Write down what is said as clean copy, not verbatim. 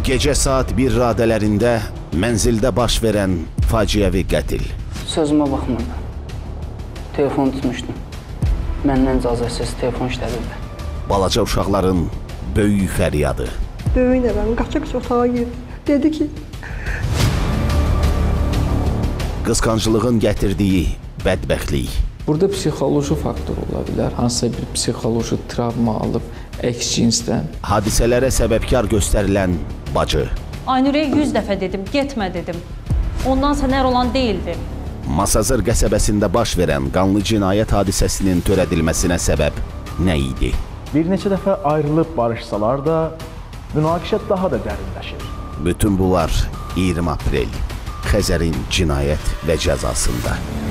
Gecə saat 1 radələrində mənzildə baş verən faciəvi qətil. Sözümə baxmadı. Telefon tutmuşdum. Məndən icazəsiz telefon işlədirdi. Balaca uşaqların böyük fəryadı. Böyük nəvəm qaça-qaça otağa girdi. Dedi ki... Qısqancılığın gətirdiyi bədbəxtlik. Burada psixoloji faktor ola bilər. Hansısa bir psixoloji travma alıb əks cinsdən. Hadisələrə səbəbkar göstərilən bacı. Aynur'a 100 dəfə dedim, getmə dedim. Ondan sənər olan deyildi. Masazır qəsəbəsində baş verən qanlı cinayət hadisəsinin törədilməsinə səbəb nə idi? Bir neçə dəfə ayrılıb barışsalar da, münaqişə daha da dərinləşir. Bütün bunlar 20 aprel Xəzərin cinayət və cəzasında.